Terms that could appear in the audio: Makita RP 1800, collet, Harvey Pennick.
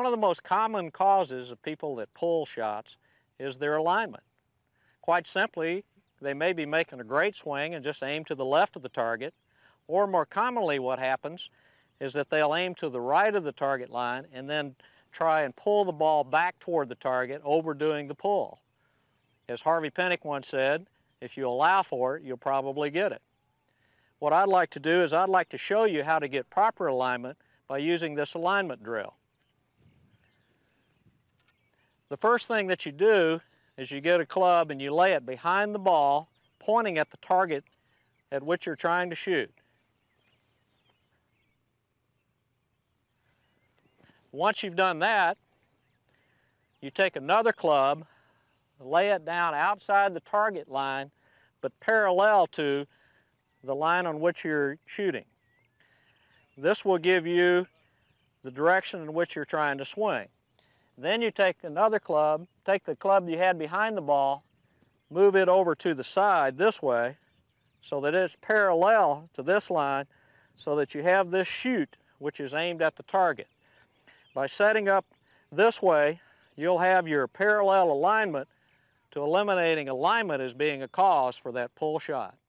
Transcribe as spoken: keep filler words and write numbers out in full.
one of the most common causes of people that pull shots is their alignment. Quite simply, they may be making a great swing and just aim to the left of the target, or more commonly what happens is that they'll aim to the right of the target line and then try and pull the ball back toward the target, overdoing the pull. As Harvey Pennick once said, if you allow for it, you'll probably get it. What I'd like to do is I'd like to show you how to get proper alignment by using this alignment drill. The first thing that you do is you get a club and you lay it behind the ball, pointing at the target at which you're trying to shoot. Once you've done that, you take another club, lay it down outside the target line, but parallel to the line on which you're shooting. This will give you the direction in which you're trying to swing. Then you take another club, take the club you had behind the ball, move it over to the side this way so that it's parallel to this line so that you have this shoot which is aimed at the target. By setting up this way, you'll have your parallel alignment to eliminating alignment as being a cause for that pull shot.